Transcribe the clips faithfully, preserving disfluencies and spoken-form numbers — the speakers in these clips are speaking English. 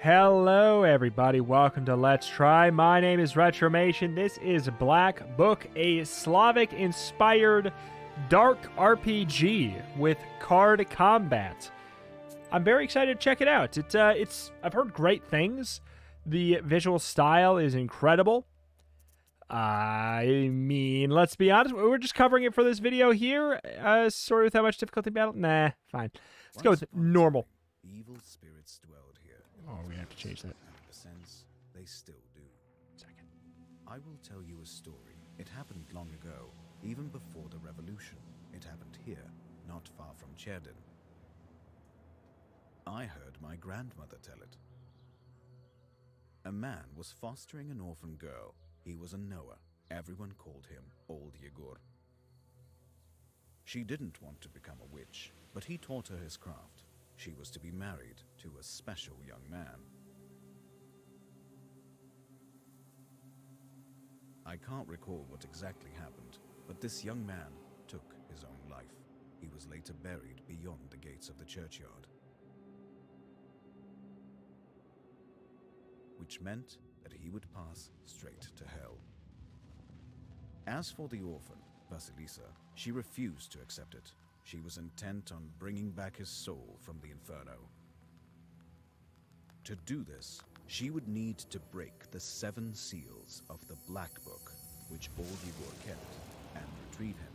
Hello everybody, welcome to Let's Try. My name is Retromation. This is Black Book, a Slavic-inspired dark R P G with card combat. I'm very excited to check it out. It, uh, it's I've heard great things. The visual style is incredible. I mean, let's be honest, we're just covering it for this video here. Uh, sorry without much difficulty battle. Nah, fine. Let's go with normal. Evil spirits dwelled here. Oh, we have to change that. In a sense, they still do. Second. I will tell you a story. It happened long ago, even before the revolution. It happened here, not far from Cherdyn. I heard my grandmother tell it. A man was fostering an orphan girl. He was a knower. Everyone called him Old Yegor. She didn't want to become a witch, but he taught her his craft. She was to be married to a special young man. I can't recall what exactly happened, but this young man took his own life. He was later buried beyond the gates of the churchyard, which meant that he would pass straight to hell. As for the orphan, Vasilisa, she refused to accept it. She was intent on bringing back his soul from the inferno. To do this, she would need to break the seven seals of the Black Book, which Baldyvor kept, and retrieve him.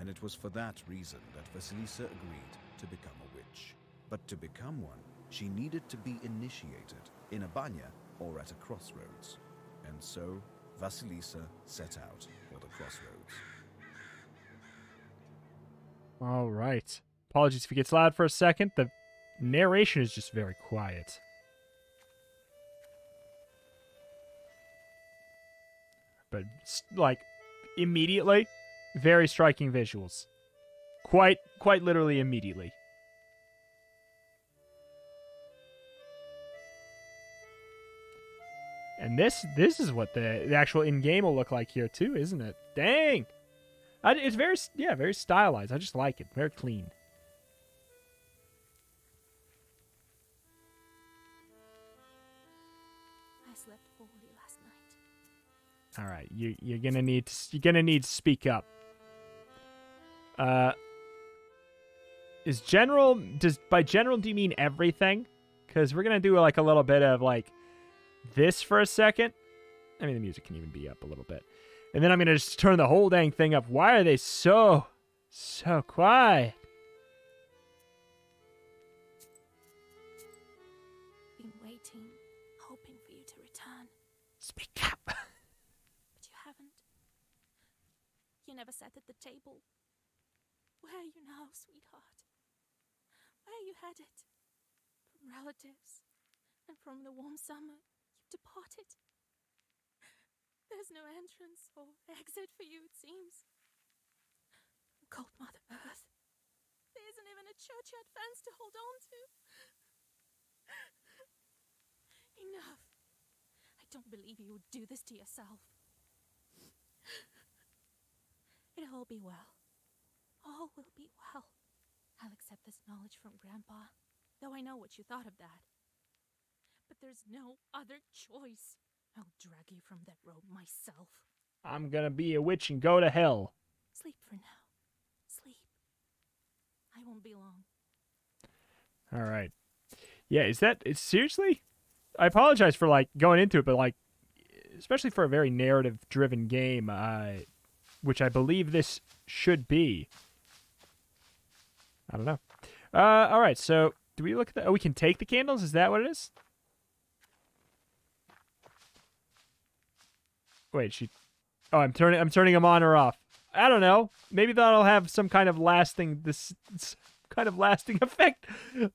And it was for that reason that Vasilisa agreed to become a witch. But to become one, she needed to be initiated in a banya or at a crossroads. And so, Vasilisa set out for the crossroads. All right. Apologies if it gets loud for a second. The narration is just very quiet. But, like, immediately, very striking visuals. Quite, quite literally immediately. And this, this is what the, the actual in-game will look like here, too, isn't it? Dang! I, it's very, yeah, very stylized. I just like it. Very clean. I slept poorly last night. All right, you, you're gonna need to, you're gonna need to speak up. Uh, is general does by general do you mean everything? Because we're gonna do like a little bit of like this for a second. I mean, the music can even be up a little bit. And then I'm going to just turn the whole dang thing up. Why are they so, so quiet? Been waiting, hoping for you to return. Speak up. But you haven't. You never sat at the table. Where are you now, sweetheart? Where you had it? From relatives and from the warm summer, you departed. There's no entrance or exit for you, it seems. Cold Mother Earth. There isn't even a churchyard fence to hold on to. Enough. I don't believe you would do this to yourself. It'll all be well. All will be well. I'll accept this knowledge from Grandpa, though I know what you thought of that. But there's no other choice. I'll drag you from that road myself. I'm gonna be a witch and go to hell. Sleep for now. Sleep. I won't be long. All right. Yeah, is that... It's, seriously? I apologize for, like, going into it, but, like, especially for a very narrative-driven game, uh, which I believe this should be. I don't know. Uh, all right, so do we look at the... Oh, we can take the candles? Is that what it is? Wait, she... Oh, I'm turning I'm turning them on or off. I don't know. Maybe that'll have some kind of lasting... This, this kind of lasting effect.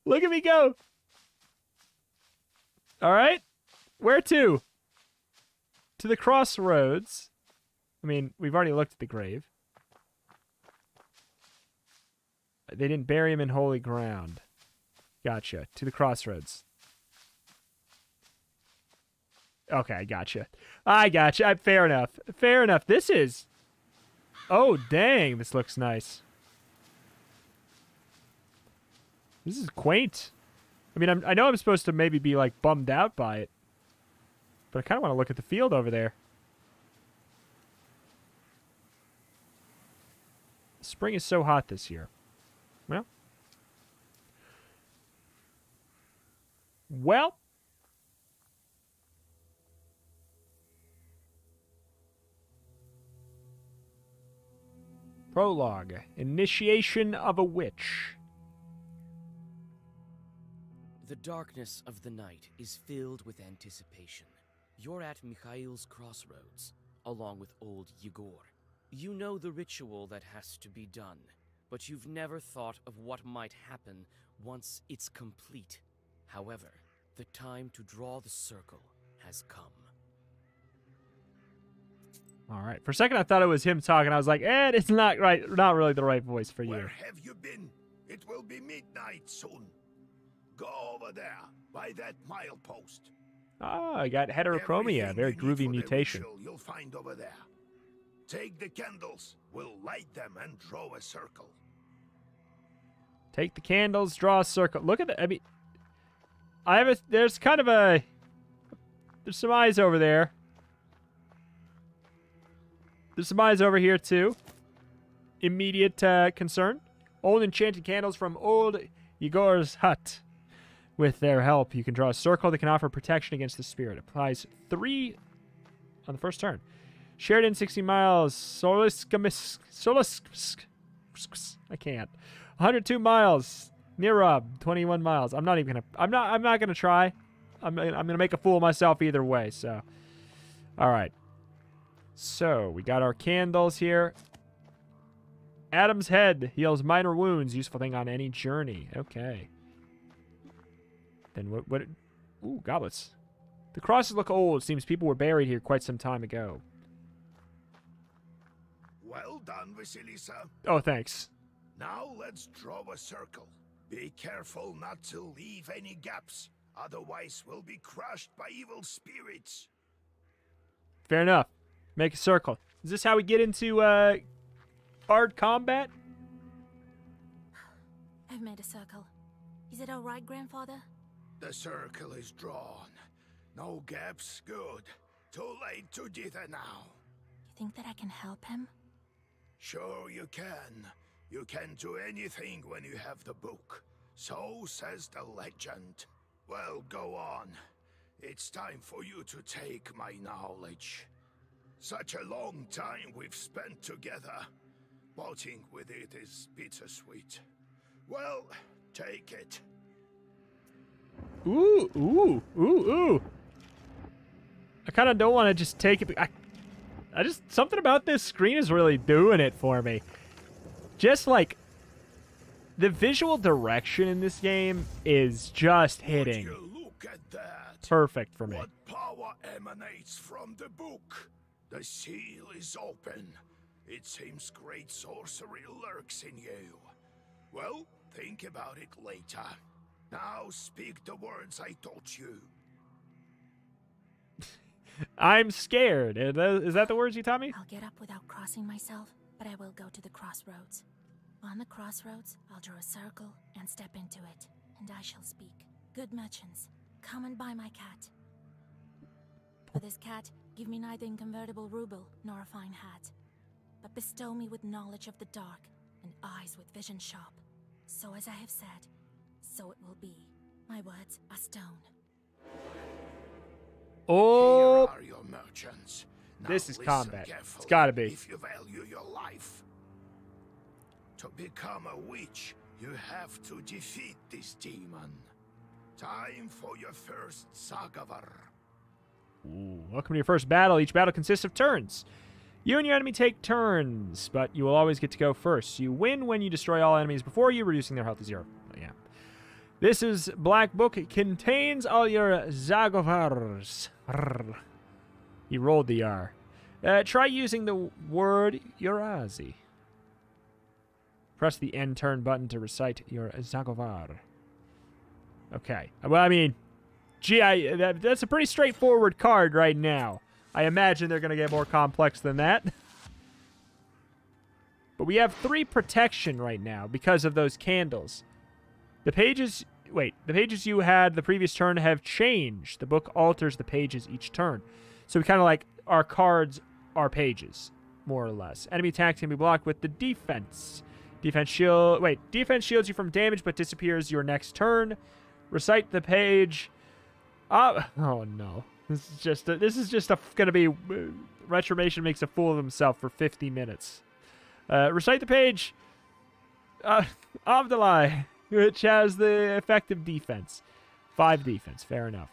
Look at me go. All right. Where to? To the crossroads. I mean, we've already looked at the grave. They didn't bury him in holy ground. Gotcha. To the crossroads. Okay, I gotcha. I gotcha. I, fair enough. Fair enough. This is... Oh, dang. This looks nice. This is quaint. I mean, I'm, I know I'm supposed to maybe be, like, bummed out by it. But I kind of want to look at the field over there. Spring is so hot this year. Well. Well. Prologue. Initiation of a witch. The darkness of the night is filled with anticipation. You're at Mikhail's crossroads, along with old Yegor. You know the ritual that has to be done, but you've never thought of what might happen once it's complete. However, the time to draw the circle has come. All right. For a second, I thought it was him talking. I was like, eh, it's not right. Not really the right voice for you. Where have you been? It will be midnight soon. Go over there by that milepost. Ah, I got heterochromia. Very groovy mutation. You'll find over there. Take the candles. We'll light them and draw a circle. Take the candles. Draw a circle. Look at the. I mean, I have a. There's kind of a. There's some eyes over there. There's some eyes over here, too. Immediate uh, concern. Old enchanted candles from old Yegor's hut. With their help, you can draw a circle that can offer protection against the spirit. Applies three on the first turn. Sheridan, sixty miles. Soliskamis. Solisk. I can't. one hundred two miles. Nirob, twenty-one miles. I'm not even gonna. I'm not. I'm not gonna try. I'm. I'm gonna make a fool of myself either way. So, all right. So, we got our candles here. Adam's head heals minor wounds. Useful thing on any journey. Okay. Then what... what ooh, goblets. The crosses look old. Seems people were buried here quite some time ago. Well done, Vasilisa. Oh, thanks. Now let's draw a circle. Be careful not to leave any gaps. Otherwise, we'll be crushed by evil spirits. Fair enough. Make a circle. Is this how we get into uh, hard combat? I've made a circle. Is it all right, Grandfather? The circle is drawn. No gaps. Good. Too late to dither now. You think that I can help him? Sure you can. You can do anything when you have the book. So says the legend. Well, go on. It's time for you to take my knowledge. Such a long time we've spent together. Parting with it is bittersweet. Well, take it. Ooh, ooh, ooh, ooh. I kind of don't want to just take it. I, I just, something about this screen is really doing it for me. Just like, the visual direction in this game is just hitting. Would you look at that? Perfect for me. What power emanates from the book? The seal is open. It seems great sorcery lurks in you. Well, think about it later. Now speak the words I taught you. I'm scared. Is that, is that the words you taught me? I'll get up without crossing myself, but I will go to the crossroads. On the crossroads, I'll draw a circle and step into it, and I shall speak. Good merchants, come and buy my cat. For this cat, give me neither inconvertible ruble nor a fine hat, but bestow me with knowledge of the dark and eyes with vision sharp. So as I have said, so it will be. My words are stone. Oh, here are your merchants. Now this is combat. It's gotta be. If you value your life, to become a witch, you have to defeat this demon. Time for your first Zagovor. Ooh, welcome to your first battle. Each battle consists of turns. You and your enemy take turns, but you will always get to go first. You win when you destroy all enemies before you, reducing their health to zero. Yeah. This is Black Book. It contains all your Zagovors. He rolled the R. Uh, try using the word Urazi. Press the end turn button to recite your Zagovor. Okay. Well, I mean... Gee, I, that, that's a pretty straightforward card right now. I imagine they're going to get more complex than that. But we have three protection right now because of those candles. The pages Wait, the pages you had the previous turn have changed. The book alters the pages each turn. So we kind of like, our cards are pages, more or less. Enemy attacks can be blocked with the defense. Defense shield... Wait, defense shields you from damage, but disappears your next turn. Recite the page. Uh, oh, no. This is just... A, this is just going to be... Uh, Retromation makes a fool of himself for fifty minutes. Uh, recite the page. Uh, Avdalai, which has the effective defense. Five defense, fair enough.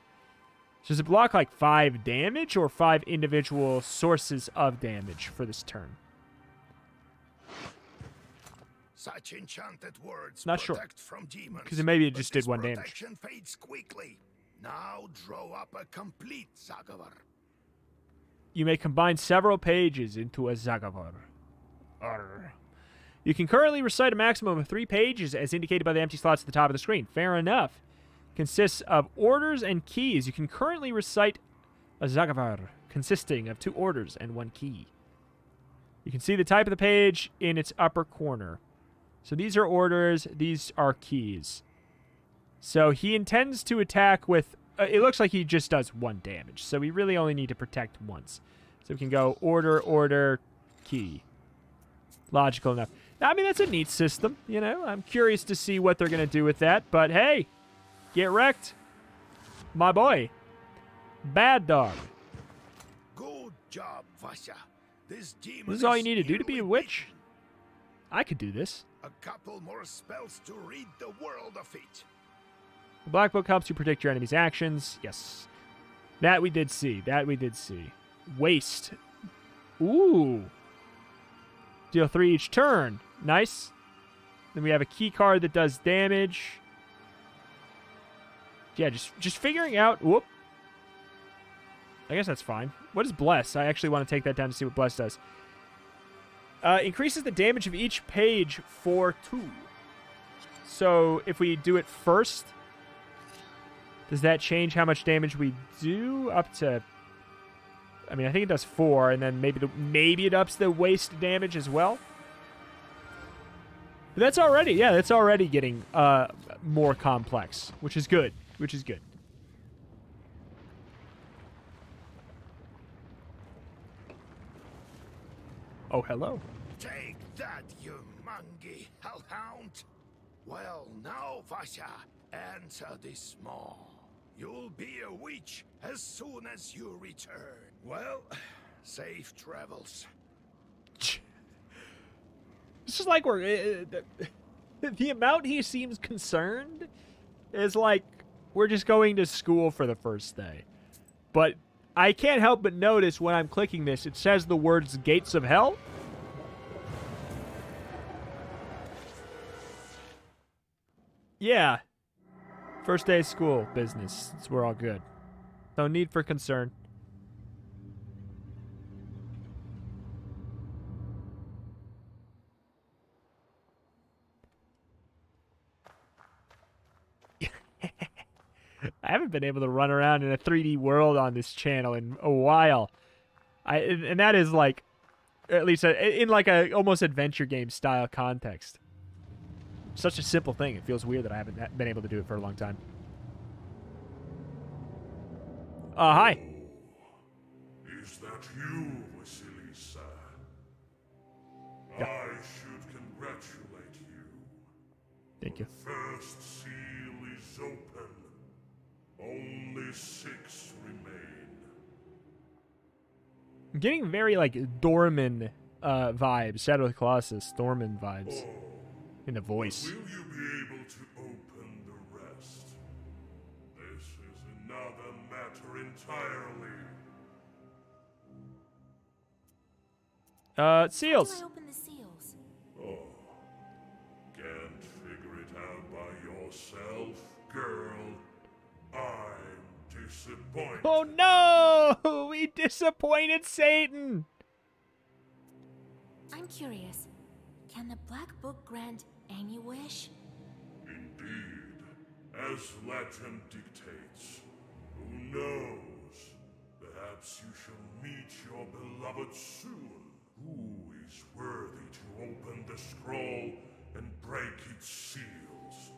Does it block like five damage or five individual sources of damage for this turn? Such enchanted words. Not sure. Because maybe it just did one damage. Fades quickly. Now draw up a complete Zagovor. You may combine several pages into a Zagovor. Arr. You can currently recite a maximum of three pages as indicated by the empty slots at the top of the screen. Fair enough. Consists of orders and keys. You can currently recite a Zagovor consisting of two orders and one key. You can see the type of the page in its upper corner. So these are orders. These are keys. So he intends to attack with... Uh, it looks like he just does one damage. So we really only need to protect once. So we can go order, order, key. Logical enough. I mean, that's a neat system, you know. I'm curious to see what they're going to do with that. But hey, get wrecked. My boy. Bad dog. Good job, Vasya. This, demon this is all you need to do to be a witch? I could do this. A couple more spells to read the world of it. The Black Book helps you predict your enemy's actions. Yes. That we did see. That we did see. Waste. Ooh. Deal three each turn. Nice. Then we have a key card that does damage. Yeah, just just figuring out... Whoop. I guess that's fine. What is Bless? I actually want to take that down to see what Bless does. Uh, increases the damage of each page for two. So if we do it first... Does that change how much damage we do? Up to... I mean, I think it does four, and then maybe the, maybe it ups the waste damage as well. But that's already... Yeah, that's already getting uh, more complex, which is good. Which is good. Oh, hello. Take that, you monkey hellhound. Well, now, Vasya, answer this small. You'll be a witch as soon as you return. Well, safe travels. It's just like we're... Uh, the, the amount he seems concerned is like we're just going to school for the first day. But I can't help but notice when I'm clicking this, it says the words Gates of Hell. Yeah. First day of school, business. It's, we're all good. No need for concern. I haven't been able to run around in a three D world on this channel in a while. I and that is like, at least a, in like a almost adventure game style context. Such a simple thing. It feels weird that I haven't been able to do it for a long time. Uh, hi. Oh, is that you, Vasilisa? Yeah. I should congratulate you. Thank you. The first seal is open. Only six remain. I'm getting very, like, Dorman uh, vibes. Shadow of the Colossus, Dorman vibes. Oh. In a voice. Will you be able to open the rest? This is another matter entirely. Uh, seals. How do I open the seals? Oh, can't figure it out by yourself, girl. I'm disappointed. Oh no! We disappointed Satan. I'm curious. Can the Black Book grant any wish? Indeed, as legend dictates. Who knows? Perhaps you shall meet your beloved soon. Who is worthy to open the scroll and break its seals?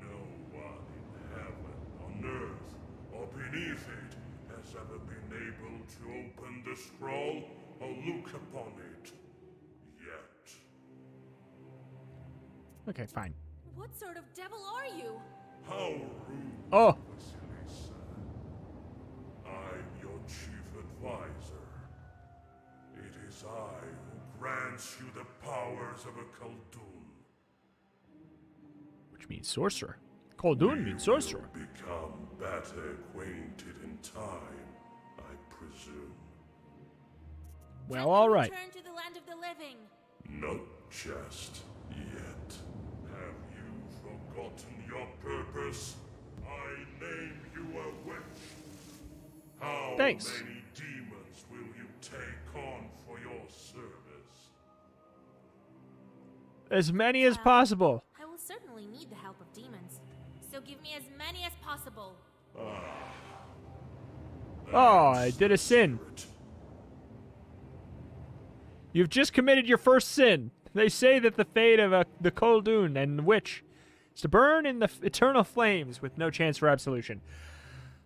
No one. fate has ever been able to open the scroll or look upon it yet. Okay, fine. What sort of devil are you? How rude, oh. Vasilisa. I'm your chief advisor. It is I who grants you the powers of a Koldun. Which means sorcerer. Koldun means sorcerer. You will become better acquainted in time, I presume. Well, all right. Return to the land of the living. Not just yet. Have you forgotten your purpose? I name you a witch. How Thanks. many demons will you take on for your service? As many as possible. I will certainly need the help of demons. So give me as many as possible. Ah, oh, I did a sin. Secret. You've just committed your first sin. They say that the fate of a, the Koldun and the witch is to burn in the eternal flames with no chance for absolution.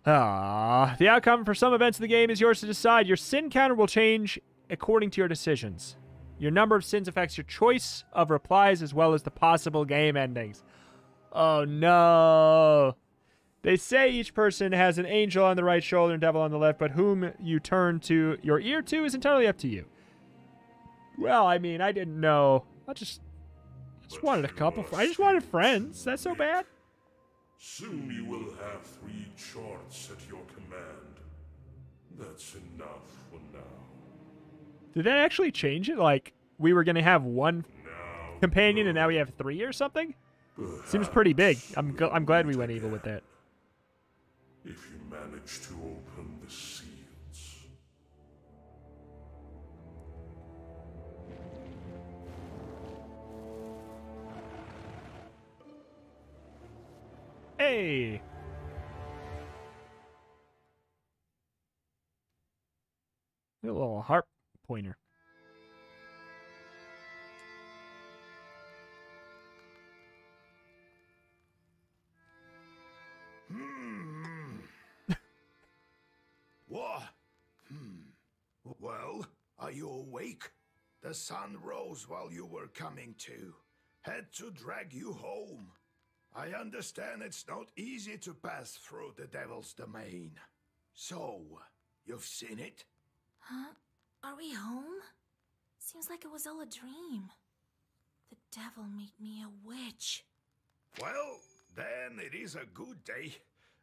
Ah, the outcome for some events in the game is yours to decide. Your sin counter will change according to your decisions. Your number of sins affects your choice of replies as well as the possible game endings. Oh no. They say each person has an angel on the right shoulder and devil on the left, but whom you turn to your ear to is entirely up to you. Well, I mean, I didn't know. I just, I just wanted a couple. I just wanted friends. That's so bad. Soon you will have three charts at your command. That's enough for now. Did that actually change it? Like, we were going to have one now, companion no. and now we have three or something? Perhaps Seems pretty big. I'm go I'm glad we went evil with that. If you manage to open the seals. Hey. A little harp pointer. What? Hmm. Well, are you awake? The sun rose while you were coming to. Had to drag you home. I understand it's not easy to pass through the devil's domain. So, you've seen it? Huh? Are we home? Seems like it was all a dream. The devil made me a witch. Well, then it is a good day.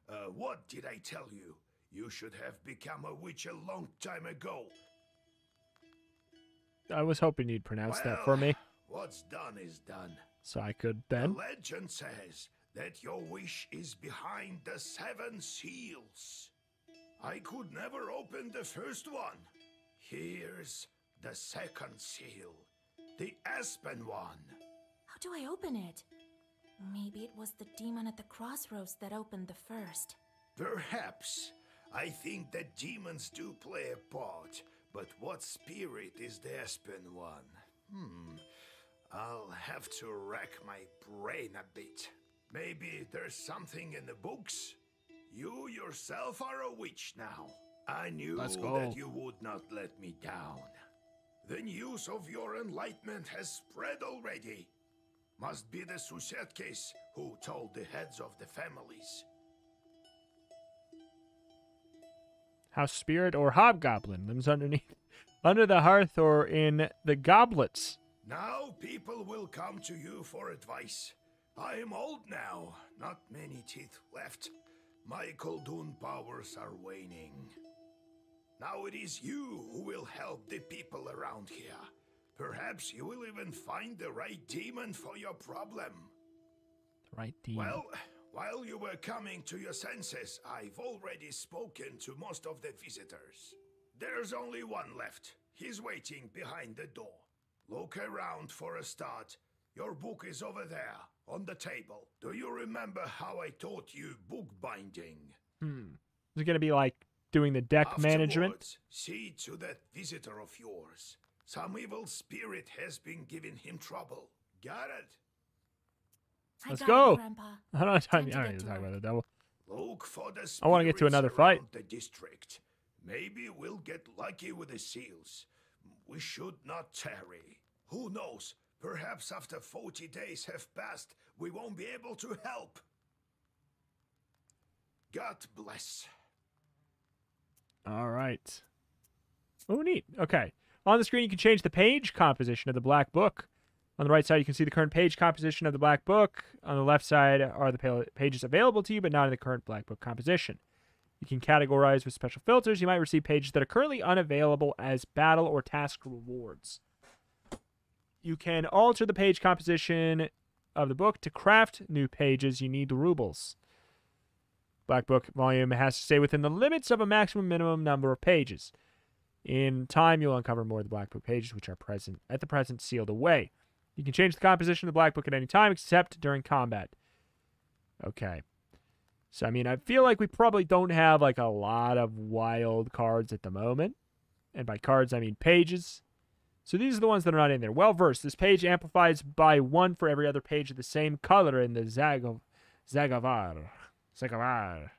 Uh, what did I tell you? You should have become a witch a long time ago. I was hoping you'd pronounce well, that for me. What's done is done. So I could then? The legend says that your wish is behind the seven seals. I could never open the first one. Here's the second seal. The aspen one. How do I open it? Maybe it was the demon at the crossroads that opened the first. Perhaps. I think that demons do play a part, but what spirit is the Aspen one? Hmm, I'll have to rack my brain a bit. Maybe there's something in the books? You yourself are a witch now. I knew that you would not let me down. The news of your enlightenment has spread already. Must be the Sushetkes who told the heads of the families. House spirit or hobgoblin lives underneath, under the hearth or in the goblets. Now people will come to you for advice. I am old now, not many teeth left. My Koldun powers are waning. Now it is you who will help the people around here. Perhaps you will even find the right demon for your problem. The right demon. Well. While you were coming to your senses, I've already spoken to most of the visitors. There's only one left. He's waiting behind the door. Look around for a start. Your book is over there, on the table. Do you remember how I taught you bookbinding? Hmm. Is it going to be like doing the deck Afterwards, management? See to that visitor of yours. Some evil spirit has been giving him trouble. Got it? Let's go! I don't have time to talk about the devil. Look for the spirits. I want to get to another fight. The district. Maybe we'll get lucky with the seals. We should not tarry. Who knows? Perhaps after forty days have passed, we won't be able to help. God bless. All right. Oh, neat. Okay. On the screen, you can change the page composition of the Black Book. On the right side, you can see the current page composition of the Black Book. On the left side are the pages available to you, but not in the current Black Book composition. You can categorize with special filters. You might receive pages that are currently unavailable as battle or task rewards. You can alter the page composition of the book to craft new pages. You need the rubles. Black Book volume has to stay within the limits of a maximum minimum number of pages. In time, you'll uncover more of the Black Book pages, which are present at the present sealed away. You can change the composition of the Black Book at any time, except during combat. Okay. So, I mean, I feel like we probably don't have, like, a lot of wild cards at the moment. And by cards, I mean pages. So these are the ones that are not in there. Well-versed. This page amplifies by one for every other page of the same color in the Zago Zagovor. Zagovor.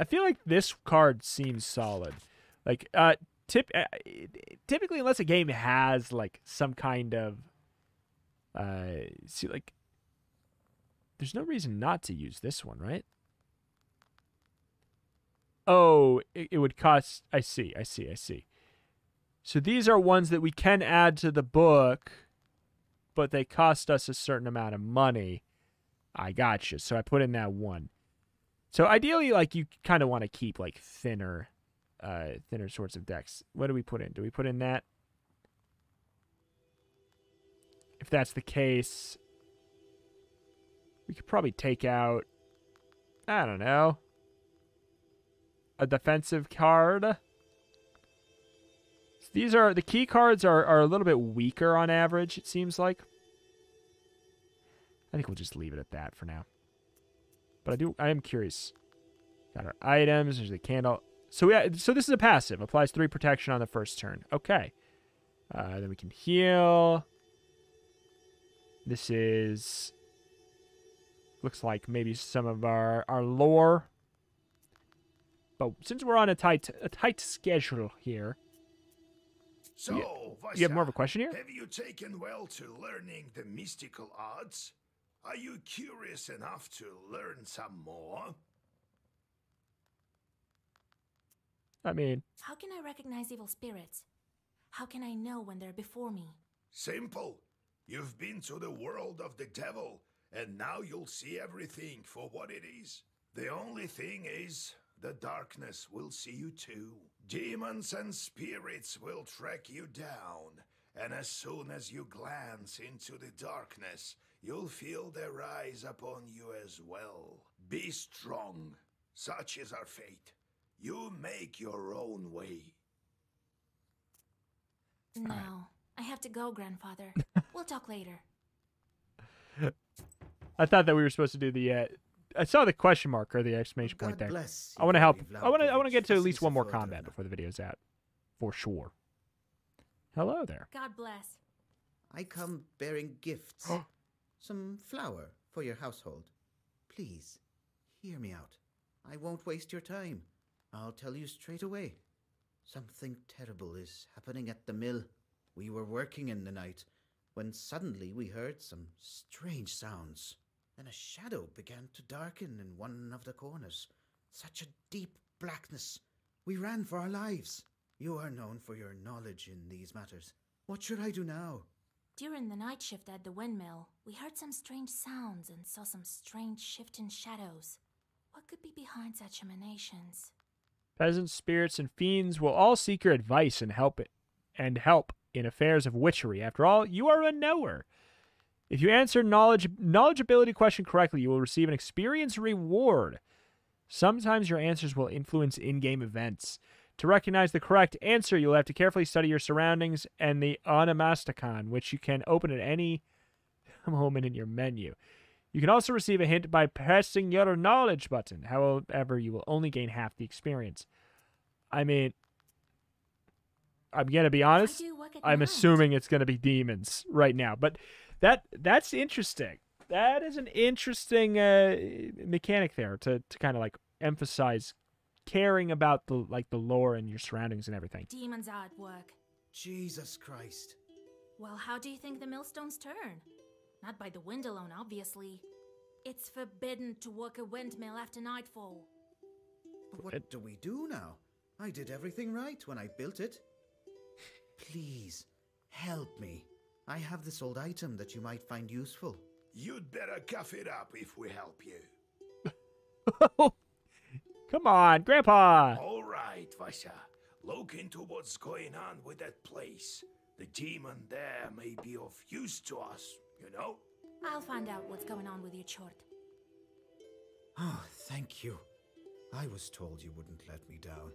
I feel like this card seems solid. Like, uh... Tip, uh, typically, unless a game has like some kind of, uh, see, like, there's no reason not to use this one, right? Oh, it, it would cost. I see, I see, I see. So these are ones that we can add to the book, but they cost us a certain amount of money. I gotcha. So I put in that one. So ideally, like, you kind of want to keep like thinner. Uh, thinner sorts of decks. What do we put in? Do we put in that? If that's the case, we could probably take out, I don't know, a defensive card. So these are, the key cards are, are a little bit weaker on average, it seems like. I think we'll just leave it at that for now. But I do, I am curious. Got our items, there's the candle. So we, so this is a passive. Applies three protection on the first turn. Okay. Uh, then we can heal. This is... Looks like maybe some of our, our lore. But since we're on a tight a tight schedule here... So, you, Vasa, you have more of a question here? Have you taken well to learning the mystical arts? Are you curious enough to learn some more? I mean, how can I recognize evil spirits? How can I know when they're before me? Simple. You've been to the world of the devil, and now you'll see everything for what it is. The only thing is, the darkness will see you too. Demons and spirits will track you down, and as soon as you glance into the darkness, you'll feel their rise upon you as well. Be strong. Such is our fate. You make your own way. No, I have to go, Grandfather. We'll talk later. I thought that we were supposed to do the. Uh, I saw the question mark or the exclamation point there. I want to help. I want to. I want to get to at least one more combat before the video's out, for sure. Hello there. God bless. I come bearing gifts, some flour for your household. Please, hear me out. I won't waste your time. I'll tell you straight away. Something terrible is happening at the mill. We were working in the night, when suddenly we heard some strange sounds. Then a shadow began to darken in one of the corners. Such a deep blackness. We ran for our lives. You are known for your knowledge in these matters. What should I do now? During the night shift at the windmill, we heard some strange sounds and saw some strange shift in shadows. What could be behind such emanations? Peasants, spirits, and fiends will all seek your advice and help it, and help in affairs of witchery. After all, you are a knower. If you answer knowledge knowledgeability question correctly, you will receive an experience reward. Sometimes your answers will influence in-game events. To recognize the correct answer, you'll have to carefully study your surroundings and the onomasticon, which you can open at any moment in your menu. You can also receive a hint by pressing your knowledge button. However, you will only gain half the experience. I mean, I'm going to be honest. I'm night. assuming it's going to be demons right now. But that that's interesting. that is an interesting uh, mechanic there to, to kind of like emphasize caring about the like the lore and your surroundings and everything. Demons are at work. Jesus Christ. Well, how do you think the millstones turn? Not by the wind alone, obviously. It's forbidden to work a windmill after nightfall. But what do we do now? I did everything right when I built it. Please, help me. I have this old item that you might find useful. You'd better cuff it up if we help you. Come on, Grandpa! All right, Vasya. Look into what's going on with that place. The demon there may be of use to us, you know? I'll find out what's going on with you, Chort. Oh, thank you. I was told you wouldn't let me down.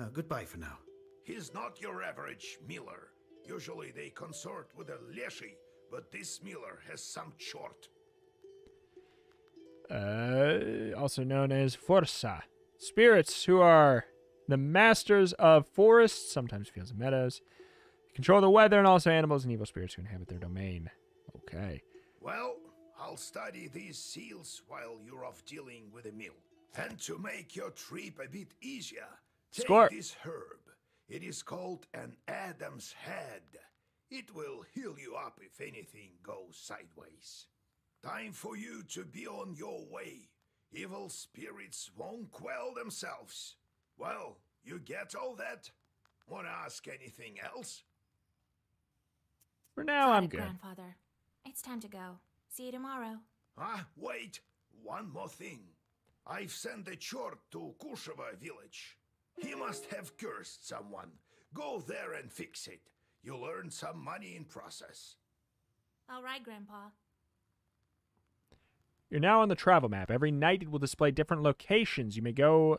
Uh, goodbye for now. He's not your average miller. Usually they consort with a Leshy, but this miller has some Chort. Uh, also known as Forsa. Spirits who are the masters of forests, sometimes fields and meadows. Control the weather and also animals and evil spirits who inhabit their domain. Okay. Well, I'll study these seals while you're off dealing with the mill. And to make your trip a bit easier, take Score. this herb. It is called an Adam's head. It will heal you up if anything goes sideways. Time for you to be on your way. Evil spirits won't quell themselves. Well, you get all that? Wanna ask anything else? For now, Got I'm it, good. Grandfather. It's time to go. See you tomorrow. Ah, wait. One more thing. I've sent a Chort to Kushova village. He must have cursed someone. Go there and fix it. You'll earn some money in process. All right, Grandpa. You're now on the travel map. Every night it will display different locations. You may go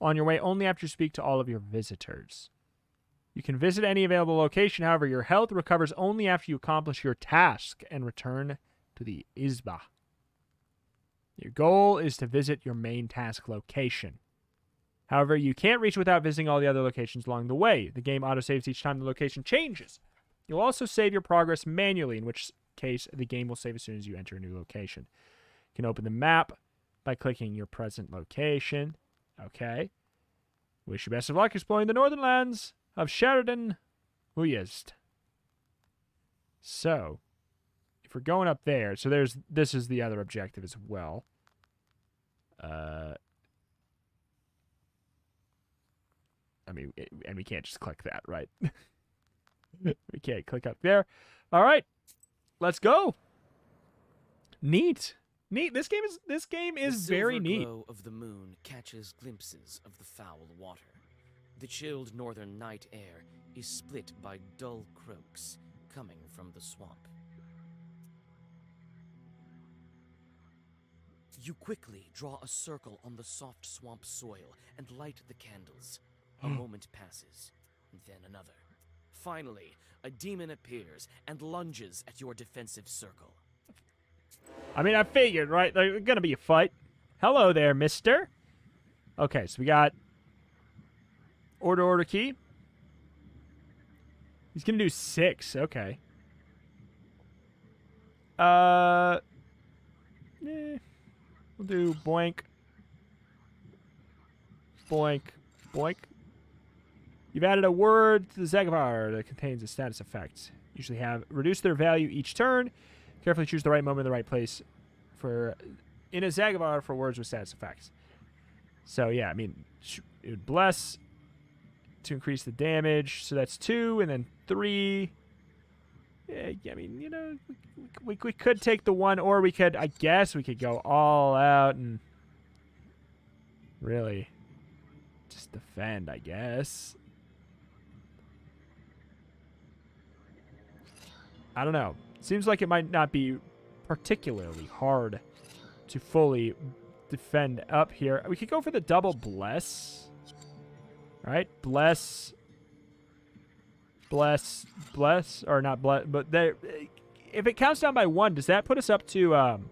on your way only after you speak to all of your visitors. You can visit any available location. However, your health recovers only after you accomplish your task and return to the Izba. Your goal is to visit your main task location. However, you can't reach without visiting all the other locations along the way. The game autosaves each time the location changes. You'll also save your progress manually, in which case the game will save as soon as you enter a new location. You can open the map by clicking your present location. Okay. Wish you best of luck exploring the northern lands of Sheridan, Uyezd. So, if we're going up there, so there's this is the other objective as well. Uh, I mean, it, and we can't just click that, right? We can't click up there. All right, let's go. Neat, neat. This game is this game is the very neat. The glow of the moon catches glimpses of the foul water. The chilled northern night air is split by dull croaks coming from the swamp. You quickly draw a circle on the soft swamp soil and light the candles. A moment passes, then another. Finally, a demon appears and lunges at your defensive circle. I mean, I figured, right? There's gonna be a fight. Hello there, mister. Okay, so we got... Order, order, key. He's going to do six. Okay. Uh, eh. We'll do boink. Boink. Boink. You've added a word to the Zagovor that contains the status effects. Usually have reduce their value each turn. Carefully choose the right moment in the right place for in a Zagovor for words with status effects. So, yeah, I mean, it would bless... to increase the damage, so that's two, and then three. Yeah, I mean, you know, we, we, we could take the one, or we could, I guess, we could go all out and really just defend, I guess. I don't know. Seems like it might not be particularly hard to fully defend up here. We could go for the double bless. All right, bless, bless, bless, or not bless, but there, if it counts down by one, does that put us up to, um,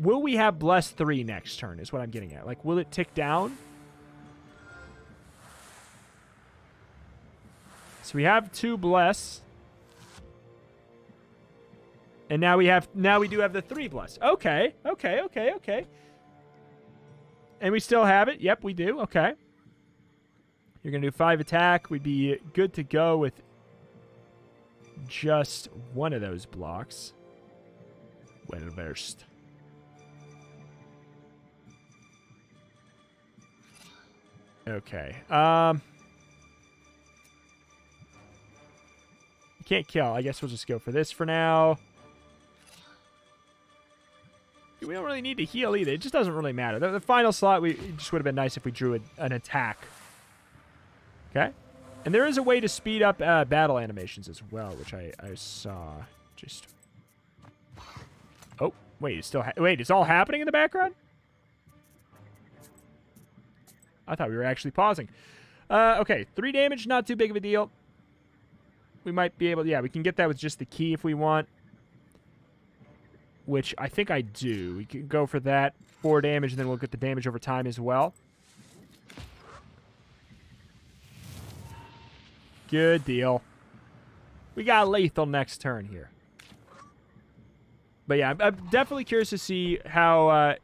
will we have bless three next turn is what I'm getting at. Like, will it tick down? So we have two bless. And now we have, now we do have the three plus. Okay, okay, okay, okay. And we still have it. Yep, we do. Okay. You're going to do five attack. We'd be good to go with just one of those blocks. Well versed. Okay. Um, you can't kill. I guess we'll just go for this for now. We don't really need to heal either. It just doesn't really matter. The, the final slot, we it just would have been nice if we drew a, an attack. Okay. And there is a way to speed up uh, battle animations as well, which I, I saw just... Oh, wait. It's still ha wait, it's all happening in the background? I thought we were actually pausing. Uh, okay, three damage, not too big of a deal. We might be able to... Yeah, we can get that with just the key if we want. Which I think I do. We can go for that. Four damage, and then we'll get the damage over time as well. Good deal. We got lethal next turn here. But yeah, I'm, I'm definitely curious to see how, uh,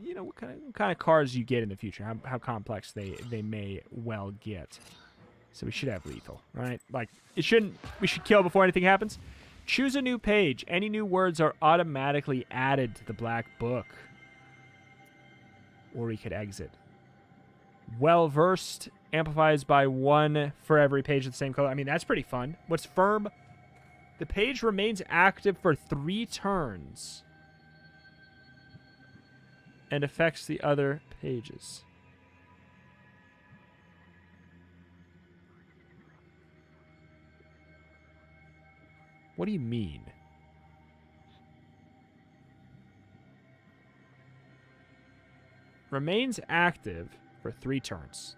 you know, what kind of, what kind of cars you get in the future. How, how complex they, they may well get. So we should have lethal, right? Like, it shouldn't... We should kill before anything happens. Choose a new page. Any new words are automatically added to the Black Book. Or we could exit. Well-versed amplifies by one for every page of the same color. I mean, that's pretty fun. What's firm? The page remains active for three turns. And affects the other pages. What do you mean? Remains active for three turns.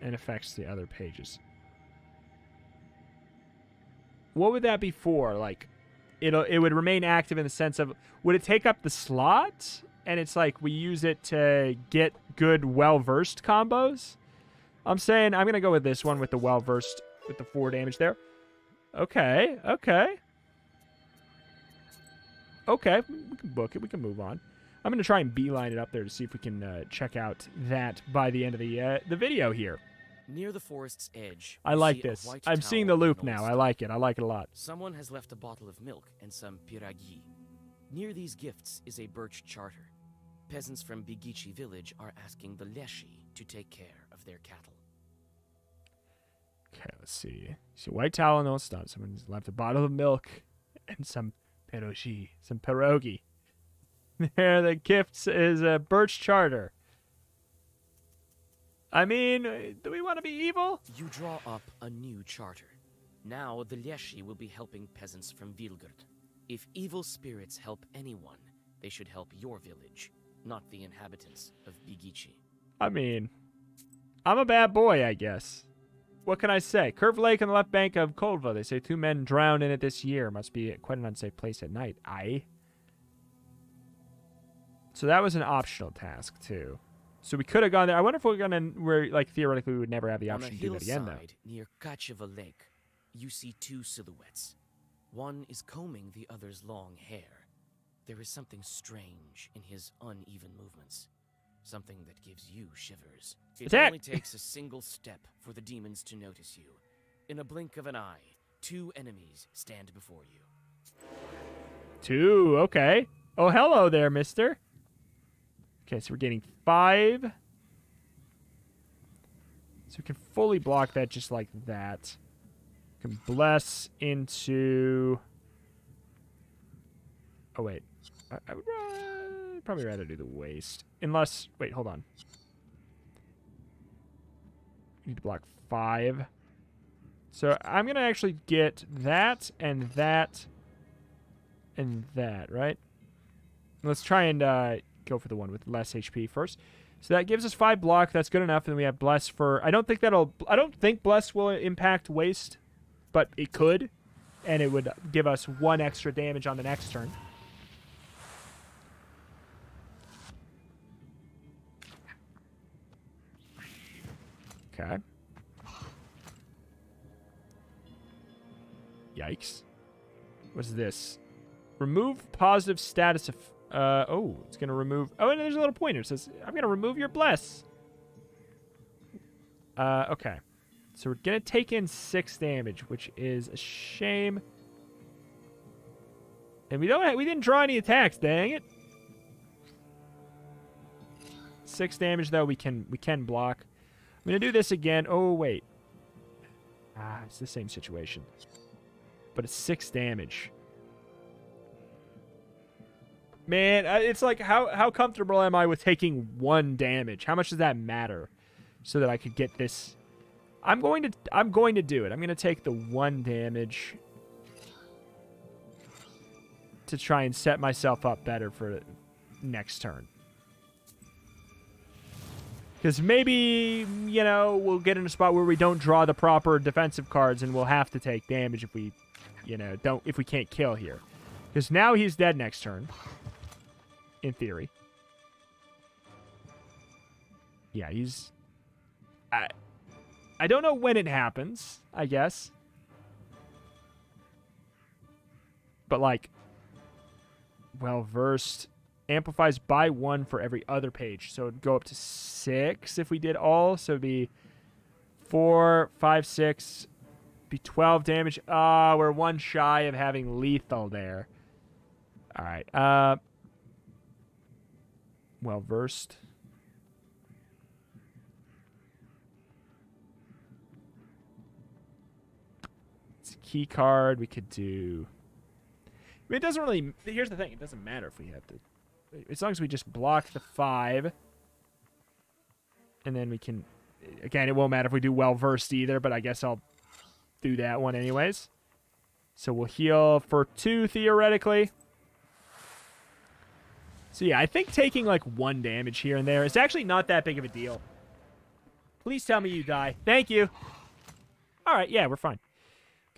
And affects the other pages. What would that be for? Like, it'll, it would remain active in the sense of... Would it take up the slot? And it's like, we use it to get good, well-versed combos? I'm saying I'm going to go with this one with the well-versed, with the four damage there. Okay, okay. Okay, we can book it. We can move on. I'm going to try and beeline it up there to see if we can uh, check out that by the end of the uh, the video here. Near the forest's edge, I like this. I'm seeing the loop now. I like it. I like it a lot. Someone has left a bottle of milk and some piragi. Near these gifts is a birch charter. Peasants from Bigichi village are asking the Leshy to take care of their cattle. Okay, let's see. So white towel and all stuff. Someone's left a bottle of milk and some pierogi. Some pierogi. There, the gifts is a birch charter. I mean, do we want to be evil? You draw up a new charter. Now the Leshy will be helping peasants from Vilgurt. If evil spirits help anyone, they should help your village, not the inhabitants of Bigichi. I mean, I'm a bad boy, I guess. What can I say? Curved lake on the left bank of Colva. They say two men drowned in it this year. Must be quite an unsafe place at night. Aye. So that was an optional task, too. So we could have gone there. I wonder if we're going to, where, like, theoretically, we would never have the option to do that again, though. On a hillside near Kacheva Lake, you see two silhouettes. One is combing the other's long hair. There is something strange in his uneven movements. Something that gives you shivers. It Attack. only takes a single step for the demons to notice you. In a blink of an eye, two enemies stand before you. Two, okay. Oh, hello there, mister. Okay, so we're getting five. So we can fully block that just like that. We can bless into... Oh, wait. I, I would uh, probably rather do the waste. Unless... Wait, hold on. We need to block five. So I'm going to actually get that and that and that, right? Let's try and... Uh, go for the one with less H P first. So that gives us five block. That's good enough. And we have Bless for... I don't think that'll... I don't think Bless will impact Waste, but it could. And it would give us one extra damage on the next turn. Okay. Yikes. What's this? Remove positive status of... Uh, oh, it's going to remove... Oh, and there's a little pointer. It says, I'm going to remove your bless. Uh, okay. So we're going to take in six damage, which is a shame. And we don't we didn't draw any attacks, dang it. Six damage though, we can we can block. I'm gonna do this again. Oh wait. Ah, it's the same situation. But it's six damage. Man, it's like how how comfortable am I with taking one damage? How much does that matter? So that I could get this. I'm going to I'm going to do it. I'm gonna take the one damage. To try and set myself up better for next turn. Because maybe, you know, we'll get in a spot where we don't draw the proper defensive cards and we'll have to take damage if we, you know, don't, if we can't kill here. Because now he's dead next turn. In theory. Yeah, he's... I, I don't know when it happens, I guess. But, like... well-versed. Amplifies by one for every other page. So it'd go up to six if we did all. So it'd be four, five, six. Be twelve damage. Ah, uh, we're one shy of having lethal there. All right. Uh, well-versed. It's a key card. We could do... I mean, it doesn't really... Here's the thing. It doesn't matter if we have to... As long as we just block the five. And then we can... Again, it won't matter if we do well-versed either, but I guess I'll do that one anyways. So we'll heal for two, theoretically. So yeah, I think taking, like, one damage here and there is actually not that big of a deal. Please tell me you die. Thank you. All right, yeah, we're fine.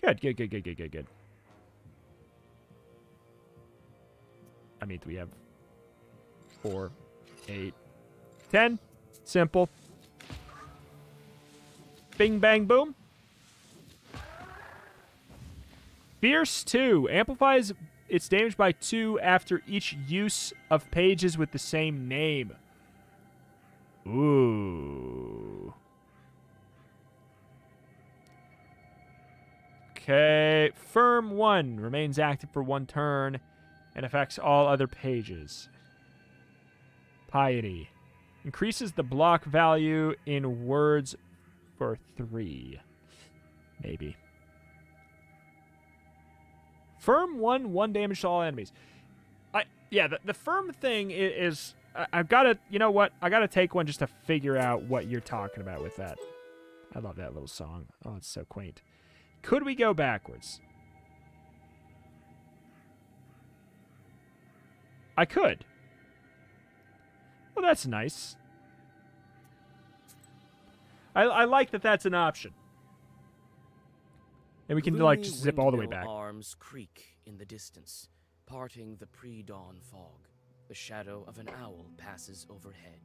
Good, good, good, good, good, good, good. I mean, do we have four, eight, ten? Simple. Bing, bang, boom. Fierce two. Amplifies its damage by two after each use of pages with the same name. Ooh. Okay. Firm one. Remains active for one turn. And affects all other pages. Piety. Increases the block value in words for three. Maybe. Firm one, one damage to all enemies. I Yeah, the, the firm thing is... is I, I've got to... You know what? I got to take one just to figure out what you're talking about with that. I love that little song. Oh, it's so quaint. Could we go backwards? I could. Well, that's nice. I, I like that that's an option. And we can, like, just zip all the way back. Arms creak in the distance, parting the pre-dawn fog. The shadow of an owl passes overhead.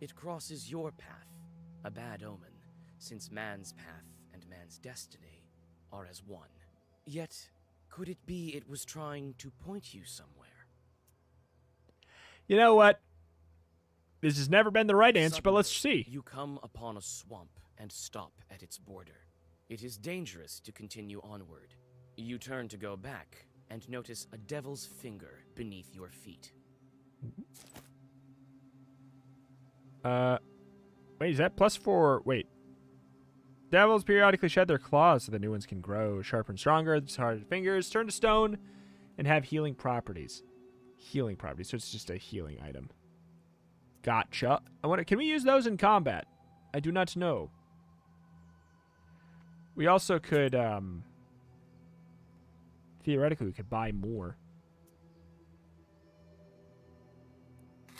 It crosses your path, a bad omen, since man's path and man's destiny are as one. Yet, could it be it was trying to point you somewhere? You know what? This has never been the right answer, Suddenly, but let's see. You come upon a swamp and stop at its border. It is dangerous to continue onward. You turn to go back and notice a devil's finger beneath your feet. Uh, wait, is that plus four? Wait. Devils periodically shed their claws so the new ones can grow sharper and stronger. The hardened fingers turn to stone and have healing properties. Healing property, so it's just a healing item. Gotcha. I wonder, can we use those in combat? I do not know. We also could, um... theoretically, we could buy more.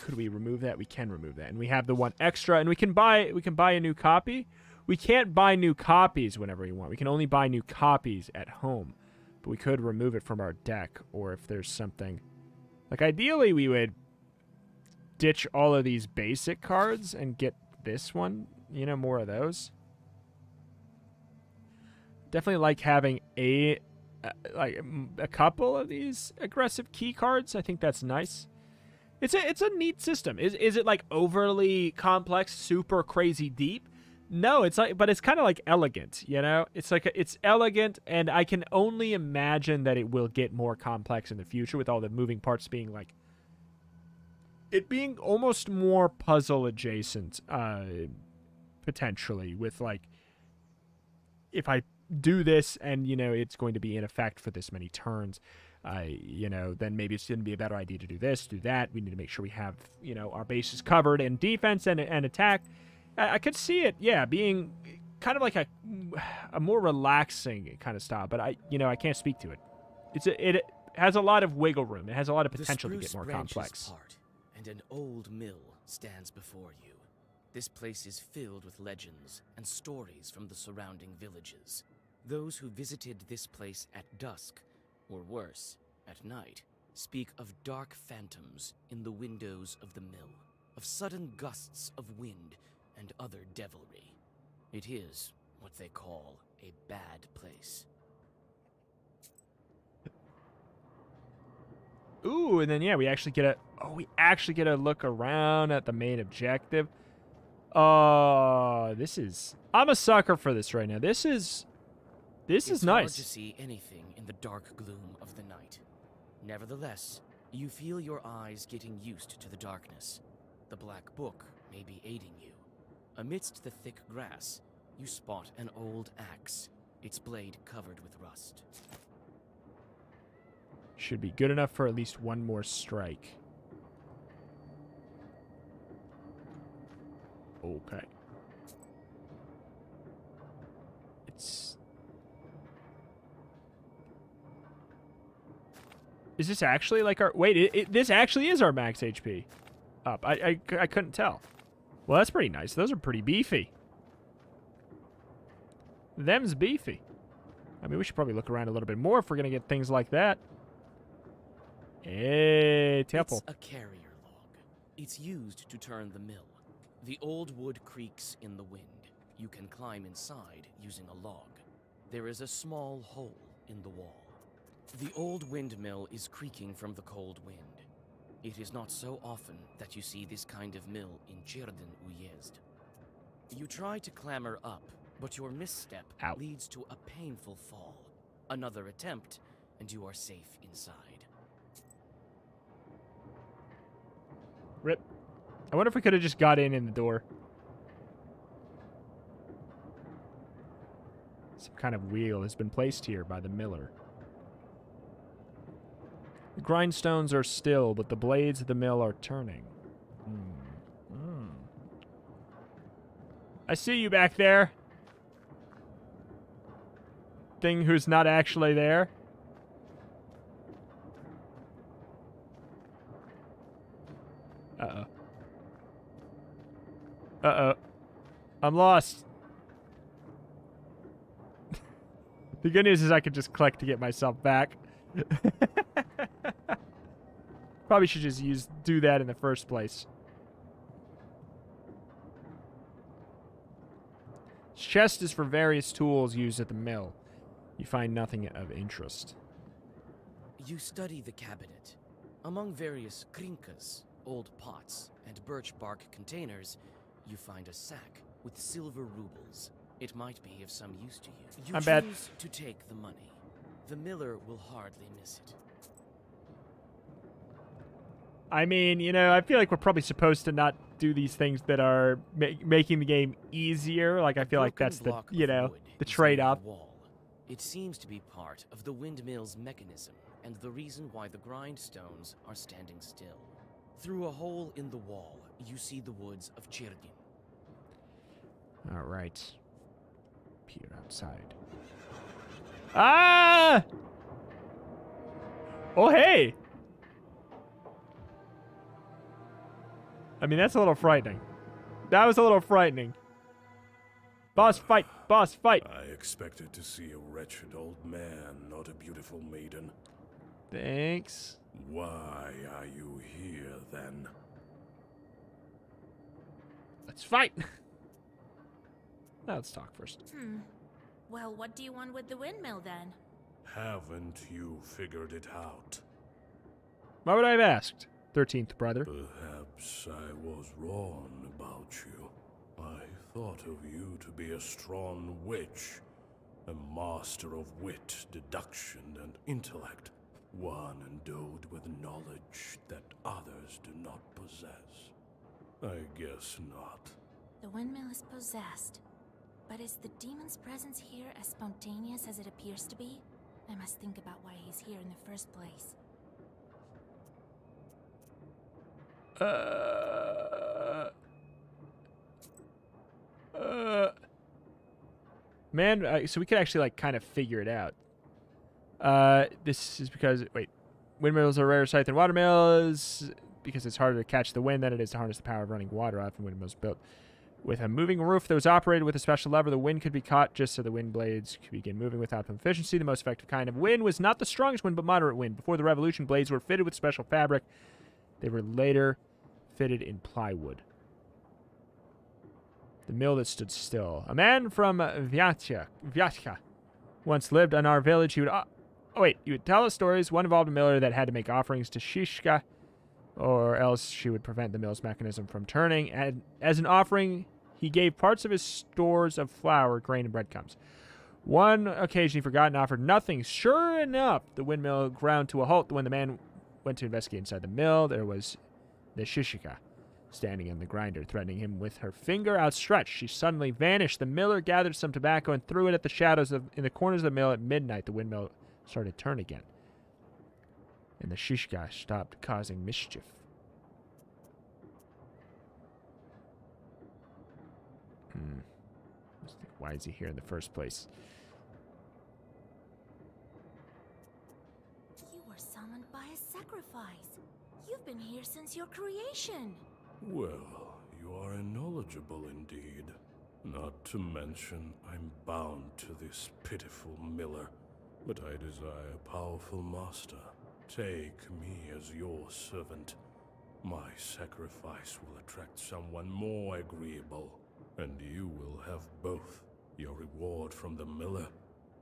Could we remove that? We can remove that. And we have the one extra, and we can buy, we can buy a new copy. We can't buy new copies whenever we want. We can only buy new copies at home. But we could remove it from our deck, or if there's something... Like, ideally, we would ditch all of these basic cards and get this one. You know, more of those. Definitely like having a uh, like a couple of these aggressive key cards. I think that's nice. It's a it's a neat system. Is is it like overly complex, super crazy deep? No, it's like, but it's kind of like elegant, you know? It's like, a, it's elegant, and I can only imagine that it will get more complex in the future with all the moving parts being like, it being almost more puzzle adjacent, uh, potentially, with like, if I do this and, you know, it's going to be in effect for this many turns, uh, you know, then maybe it's going to be a better idea to do this, do that. We need to make sure we have, you know, our bases covered in defense and, and attack. I could see it, yeah, being kind of like a, a more relaxing kind of style, but I, you know, I can't speak to it. It's a, it has a lot of wiggle room. It has a lot of potential to get more complex. Part, and an old mill stands before you. This place is filled with legends and stories from the surrounding villages. Those who visited this place at dusk, or worse, at night, speak of dark phantoms in the windows of the mill, of sudden gusts of wind, and other devilry. It is what they call a bad place. Ooh, and then yeah, we actually get a oh, we actually get a look around at the main objective. Oh, uh, this is I'm a sucker for this right now. This is this it's is nice. It's hard to see anything in the dark gloom of the night. Nevertheless, you feel your eyes getting used to the darkness. The Black Book may be aiding you. Amidst the thick grass, you spot an old axe, its blade covered with rust. Should be good enough for at least one more strike. Okay. It's... Is this actually like our... Wait, it, it, this actually is our max H P up. I, I, I couldn't tell. Well, that's pretty nice. Those are pretty beefy. Them's beefy. I mean, we should probably look around a little bit more if we're going to get things like that. Hey, Temple. It's a carrier log. It's used to turn the mill. The old wood creaks in the wind. You can climb inside using a log. There is a small hole in the wall. The old windmill is creaking from the cold wind. It is not so often that you see this kind of mill in Cherdyn Uyezd. You try to clamber up, but your misstep Ow. leads to a painful fall. Another attempt, and you are safe inside. Rip. I wonder if we could have just got in in the door. Some kind of wheel has been placed here by the miller. The grindstones are still, but the blades of the mill are turning. Mm. Mm. I see you back there. Thing who's not actually there. Uh-oh. Uh-oh. I'm lost. The good news is I could just click to get myself back. Probably should just use do that in the first place. This chest is for various tools used at the mill. You find nothing of interest. You study the cabinet. Among various krinkas, old pots, and birch bark containers, you find a sack with silver rubles. It might be of some use to you. You I'm choose bad. to take the money. The miller will hardly miss it. I mean, you know, I feel like we're probably supposed to not do these things that are ma making the game easier. Like, I feel like that's the, you know, the trade-off. It seems to be part of the windmill's mechanism and the reason why the grindstones are standing still. Through a hole in the wall, you see the woods of Chirgin. All right. Peer outside. Ah! Oh, hey! I mean, that's a little frightening. That was a little frightening. Boss fight! Boss fight! I expected to see a wretched old man, not a beautiful maiden. Thanks. Why are you here, then? Let's fight! Now let's talk first. Hmm. Well, what do you want with the windmill, then? Haven't you figured it out? Why would I have asked? Thirteenth brother. Perhaps I was wrong about you. I thought of you to be a strong witch, a master of wit, deduction, and intellect, one endowed with knowledge that others do not possess. I guess not. The windmill is possessed, but is the demon's presence here as spontaneous as it appears to be? I must think about why he's here in the first place. Uh, uh, man, uh, so we could actually like kind of figure it out. Uh, this is because wait, windmills are rarer sight than watermills because it's harder to catch the wind than it is to harness the power of running water off from windmills built with a moving roof that was operated with a special lever. The wind could be caught just so the wind blades could begin moving with optimum efficiency. The most effective kind of wind was not the strongest wind, but moderate wind. Before the revolution, blades were fitted with special fabric. They were later fitted in plywood. The mill that stood still. A man from Vyatka, Vyatka once lived in our village. He would... Oh, wait. He would tell us stories. One involved a miller that had to make offerings to Shishka, or else she would prevent the mill's mechanism from turning. And as an offering, he gave parts of his stores of flour, grain, and breadcrumbs. One occasion he forgot and offered nothing. Sure enough, the windmill ground to a halt when the man went to investigate inside the mill. There was the Shishika standing on the grinder, threatening him with her finger outstretched. She suddenly vanished. The miller gathered some tobacco and threw it at the shadows of, in the corners of the mill. At midnight, the windmill started to turn again, and the Shishika stopped causing mischief. Hmm. Why is he here in the first place? You've been here since your creation. Well, you are knowledgeable indeed. Not to mention, I'm bound to this pitiful miller, but I desire a powerful master. Take me as your servant. My sacrifice will attract someone more agreeable, and you will have both your reward from the miller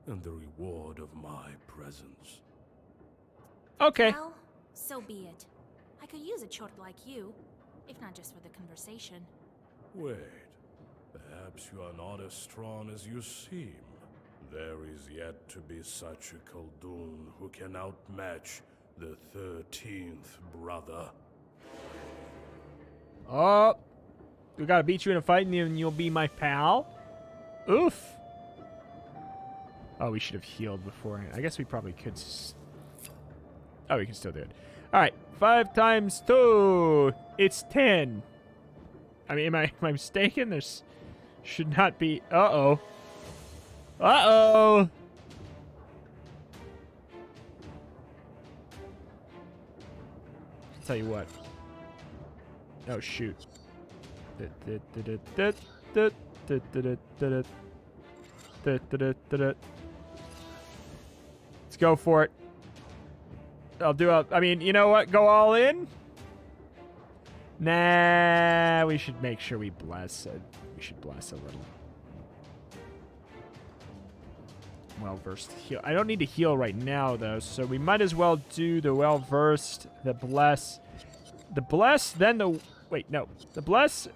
and the reward of my presence. Okay. Well, so be it. I could use a chort like you, if not just for the conversation. Wait, perhaps you are not as strong as you seem. There is yet to be such a Koldun who can outmatch the thirteenth brother. Oh, we gotta beat you in a fight and you'll be my pal? Oof. Oh, we should have healed beforehand. I guess we probably could... S oh, we can still do it. All right, five times two, it's ten. I mean, am I, am I mistaken? There's should not be. Uh-oh. Uh-oh. Tell you what. Oh shoot. Let's go for it. I'll do a, I mean, you know what? Go all in? Nah, we should make sure we bless it. We should bless a little. Well-versed heal. I don't need to heal right now, though, so we might as well do the well-versed, the bless. The bless, then the... Wait, no. The bless...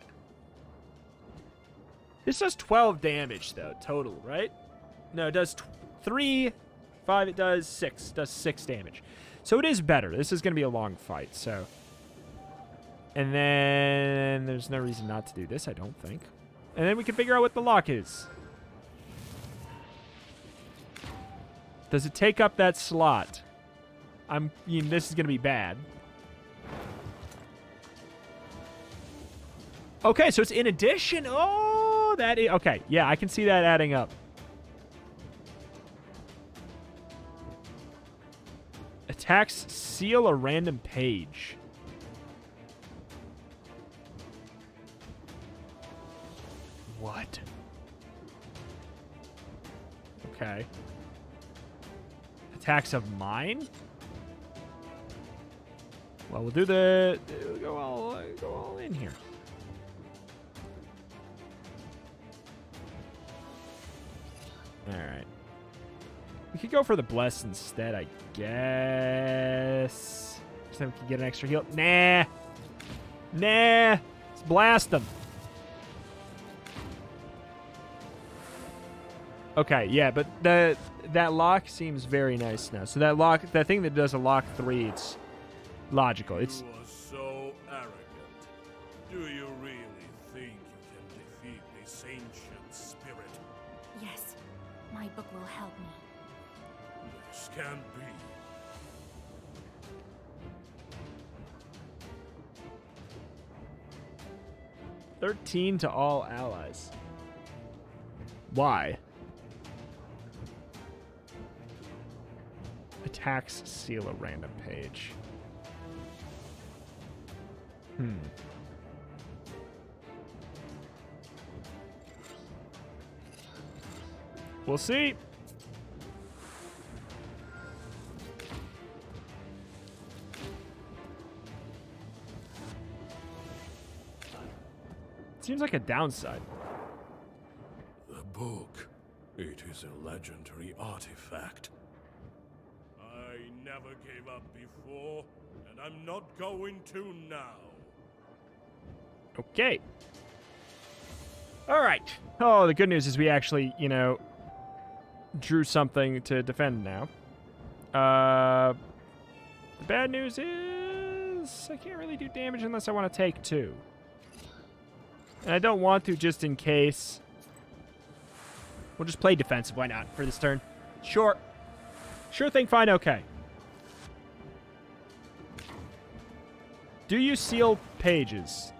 This does twelve damage, though, total, right? No, it does three, five, it does six. It does six damage. So it is better. This is going to be a long fight, so. And then there's no reason not to do this, I don't think. And then we can figure out what the lock is. Does it take up that slot? I'm, you know, this is going to be bad. Okay, so it's in addition. Oh, that is, okay. Yeah, I can see that adding up. Attacks seal a random page. What? Okay. Attacks of mine? Well, we'll do the... We'll go all, go all in here. All right. We could go for the Bless instead, I guess. So we can get an extra heal. Nah. Nah. Let's blast them. Okay, yeah, but the that lock seems very nice now. So that lock, that thing that does a lock three, it's logical. It's... You are so arrogant. Do you really think you can defeat this ancient spirit? Yes, my book will help me. This can't be. Thirteen to all allies. Why? Attacks seal a random page. Hmm. We'll see. Seems like a downside. The book. It is a legendary artifact. I never gave up before, and I'm not going to now. Okay. All right. Oh, the good news is we actually, you know, drew something to defend now. Uh, the bad news is I can't really do damage unless I want to take two. And I don't want to just in case. We'll just play defensive. Why not for this turn? Sure. Sure thing, fine, okay. Do you seal pages,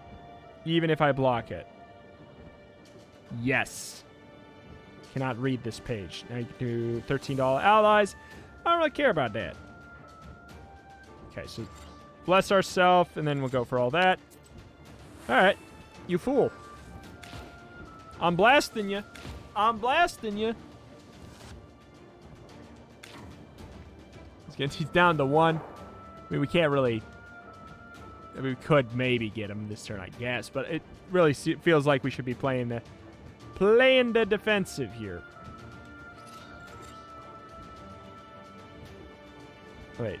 even if I block it? Yes. Cannot read this page. Now you can do thirteen dollars allies. I don't really care about that. Okay, so bless ourselves, and then we'll go for all that. All right, you fool. I'm blasting you. I'm blasting you. He's down to one. I mean, we can't really... I mean, we could maybe get him this turn, I guess. But it really feels like we should be playing the... Playing the defensive here. Wait.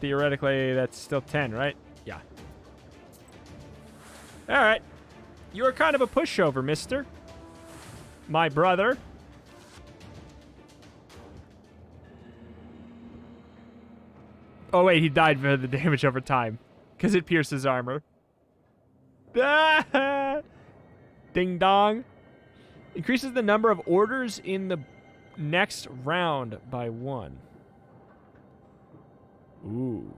Theoretically, that's still ten, right? Yeah. Alright. You're kind of a pushover, mister. My brother... Oh, wait, he died for the damage over time. Because it pierces armor. Ding dong. Increases the number of orders in the next round by one. Ooh.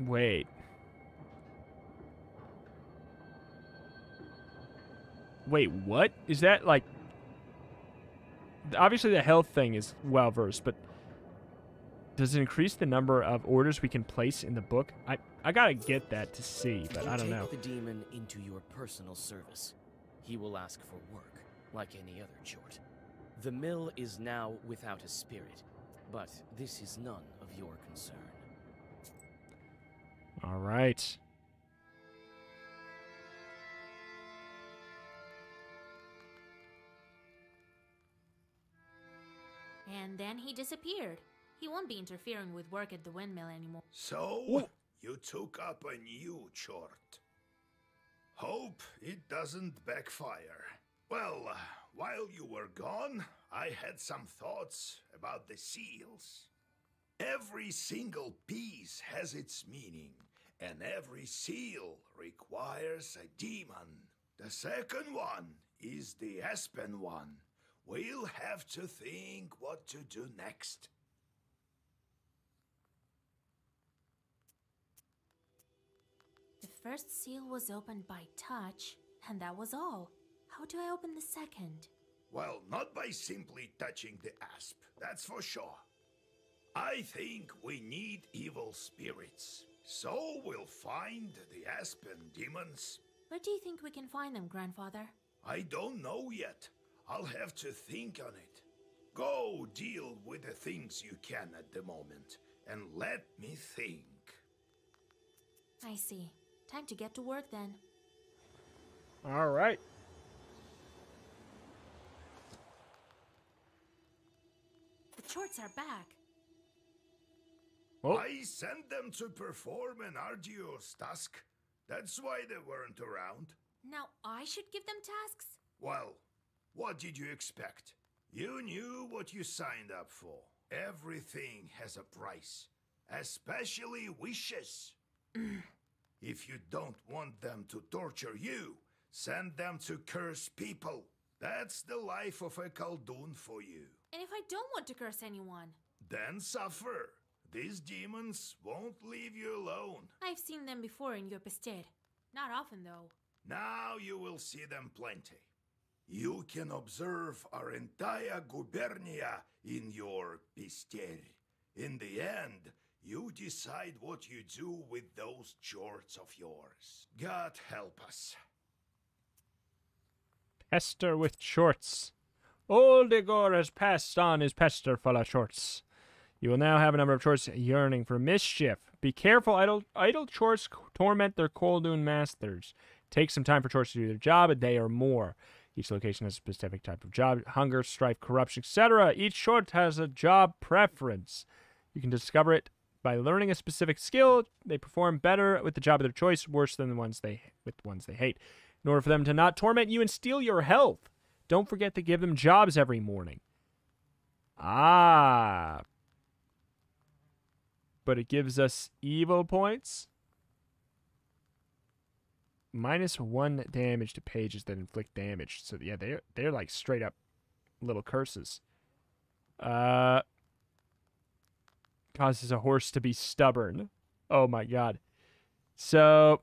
Wait. Wait, what? Is that like... Obviously, the health thing is well-versed, but does it increase the number of orders we can place in the book? I, I gotta get that to see, but I don't know. Take the demon into your personal service. He will ask for work, like any other chort. The mill is now without a spirit, but this is none of your concern. All right. And then he disappeared. He won't be interfering with work at the windmill anymore. So, Whoa. you took up a new chort. Hope it doesn't backfire. Well, while you were gone, I had some thoughts about the seals. Every single piece has its meaning, and every seal requires a demon. The second one is the Aspen one. We'll have to think what to do next. The first seal was opened by touch, and that was all. How do I open the second? Well, not by simply touching the asp, that's for sure. I think we need evil spirits, so we'll find the aspen demons. Where do you think we can find them, Grandfather? I don't know yet. I'll have to think on it. Go deal with the things you can at the moment, and let me think. I see. Time to get to work then. All right. Chorts are back. Well, I sent them to perform an arduous task. That's why they weren't around. Now I should give them tasks? Well, what did you expect? You knew what you signed up for. Everything has a price, especially wishes. If you don't want them to torture you, send them to curse people. That's the life of a Khaldun for you. And if I don't want to curse anyone? Then suffer. These demons won't leave you alone. I've seen them before in your Pested. Not often, though. Now you will see them plenty. You can observe our entire Gubernia in your Pested. In the end, you decide what you do with those chorts of yours. God help us. Pester with chorts. Old Yegor has passed on his pester full of chorts. You will now have a number of chorts yearning for mischief. Be careful, idle, idle chorts torment their Koldun masters. Take some time for chorts to do their job, a day or more. Each location has a specific type of job, hunger, strife, corruption, et cetera. Each chort has a job preference. You can discover it by learning a specific skill. They perform better with the job of their choice, worse than the ones they with the ones they hate. In order for them to not torment you and steal your health, don't forget to give them jobs every morning. Ah. But it gives us evil points. Minus one damage to pages that inflict damage. So yeah, they're, they're like straight up little curses. Uh... Causes a horse to be stubborn. Oh my god. So,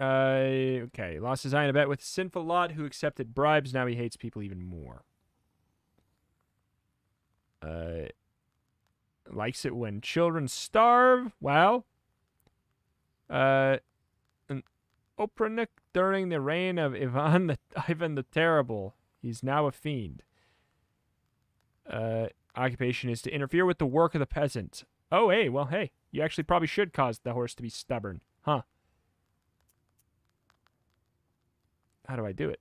uh, okay. Lost his eye in a bet with a sinful lot who accepted bribes. Now he hates people even more. Uh, likes it when children starve. Wow. Uh, an Oprichnik during the reign of Ivan the Ivan the Terrible. He's now a fiend. Uh. Occupation is to interfere with the work of the peasant. Oh, hey, well, hey, you actually probably should cause the horse to be stubborn, huh? How do I do it?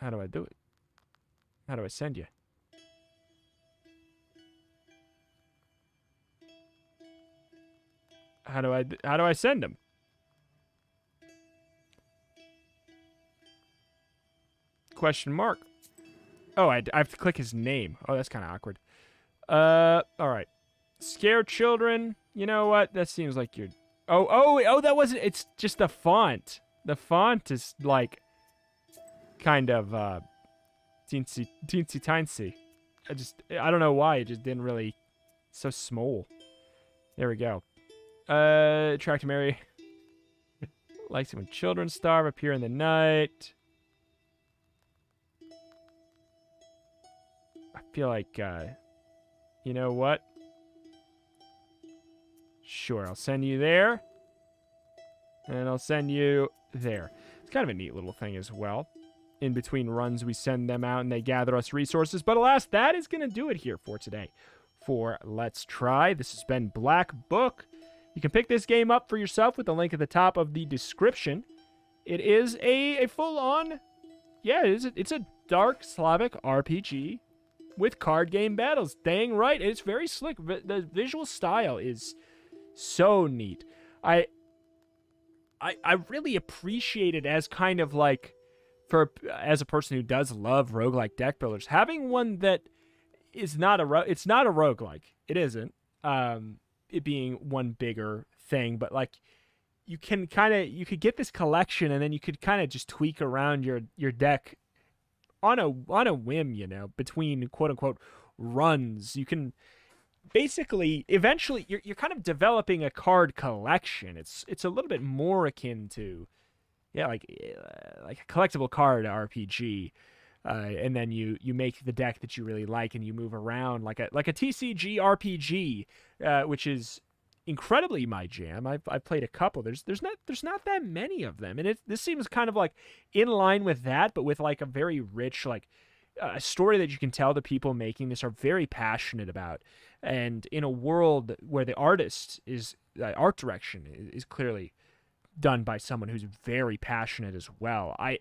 How do I do it? How do I send you? How do I, how do I send him? Question mark. Oh, I, I have to click his name. Oh, that's kind of awkward. Uh, all right. Scare children. You know what? That seems like you're... Oh, oh, oh, that wasn't... It's just the font. The font is, like, kind of, uh, teensy, teensy, teensy. I just... I don't know why. It just didn't really... It's so small. There we go. Uh, attract to marry. Likes it when children starve, appear in the night... feel like, uh, you know what? Sure, I'll send you there. And I'll send you there. It's kind of a neat little thing as well. In between runs, we send them out and they gather us resources. But alas, that is going to do it here for today. For Let's Try, this has been Black Book. You can pick this game up for yourself with the link at the top of the description. It is a, a full-on... Yeah, it is a, it's a dark Slavic R P G. With card game battles. Dang right. It's very slick. The visual style is so neat. I, I, I really appreciate it as kind of like, for as a person who does love roguelike deck builders, having one that is not a, it's not a roguelike. It isn't. Um, it being one bigger thing, but like you can kind of, you could get this collection and then you could kind of just tweak around your, your deck on a on a whim, you know, between quote unquote runs. You can basically eventually you're you're kind of developing a card collection. It's it's a little bit more akin to yeah, like uh, like a collectible card R P G. Uh, and then you you make the deck that you really like and you move around like a like a T C G R P G, uh, which is incredibly my jam. I've I've played a couple. There's there's not there's not that many of them, and it this seems kind of like in line with that, but with like a very rich like a uh, story that you can tell the people making this are very passionate about, and in a world where the artist is uh, art direction is, is clearly done by someone who's very passionate as well. I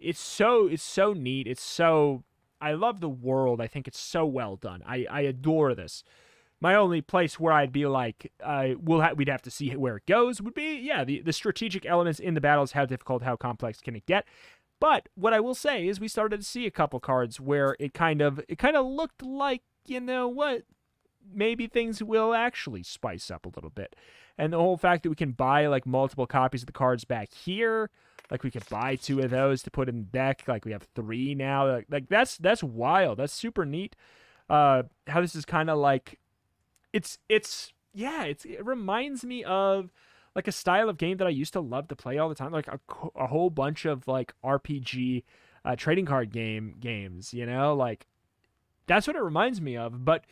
it's so it's so neat. It's so I love the world. I think it's so well done. I I adore this. My only place where I'd be like, uh, we'll ha we'd have to see where it goes would be, yeah, the, the strategic elements in the battles, how difficult, how complex can it get? But what I will say is we started to see a couple cards where it kind of, it kind of looked like, you know what, maybe things will actually spice up a little bit. And the whole fact that we can buy, like, multiple copies of the cards back here, like, we could buy two of those to put in the deck, like, we have three now. Like, like that's, that's wild. That's super neat. Uh, how this is kind of like... It's, it's, yeah, it's, it reminds me of, like, a style of game that I used to love to play all the time. Like, a, a whole bunch of, like, R P G uh, trading card game games, you know? Like, that's what it reminds me of. But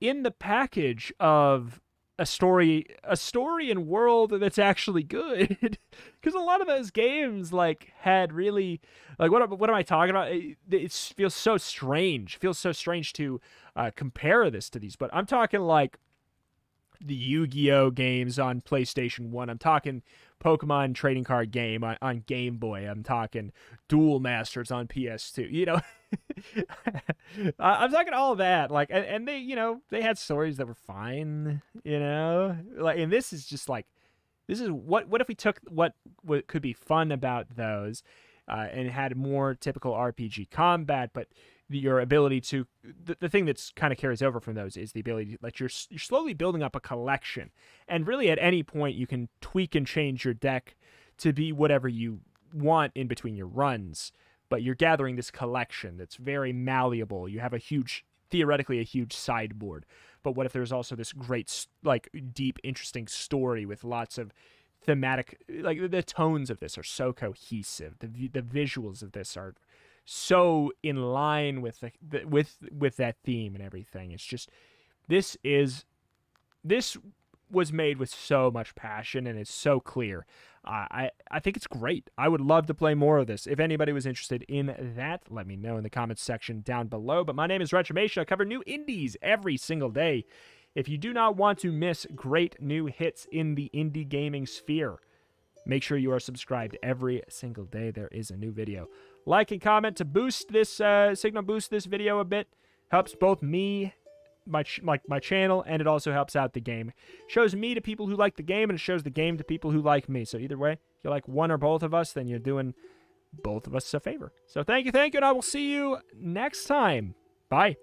in the package of a story, a story and world that's actually good. Because a lot of those games, like, had really, like, what, what am I talking about? It, it feels so strange. It feels so strange to uh, compare this to these. But I'm talking, like, the Yu-Gi-Oh games on PlayStation one. I'm talking Pokemon trading card game on, on Game Boy. I'm talking Duel Masters on P S two, you know. I'm talking all that, like, and, and they, you know, they had stories that were fine, you know, like, and this is just like, this is what, what if we took what, what could be fun about those uh, and had more typical R P G combat, but your ability to, the, the thing that's kind of carries over from those is the ability to, like, you're, you're slowly building up a collection, and really at any point you can tweak and change your deck to be whatever you want in between your runs, but you're gathering this collection that's very malleable. You have a huge, theoretically a huge sideboard, but what if there's also this great, like, deep, interesting story with lots of thematic, like, the tones of this are so cohesive. The, the visuals of this are so in line with the, with with that theme and everything. It's just, this is, this was made with so much passion, and it's so clear. Uh, I I think it's great. I would love to play more of this. If anybody was interested in that, let me know in the comments section down below. But my name is Retromation. I cover new indies every single day. If you do not want to miss great new hits in the indie gaming sphere, make sure you are subscribed every single day. There is a new video. Like and comment to boost this, uh, signal boost this video a bit. Helps both me, my ch like my channel, and it also helps out the game. Shows me to people who like the game, and it shows the game to people who like me. So either way, if you like one or both of us, then you're doing both of us a favor. So thank you, thank you, and I will see you next time. Bye.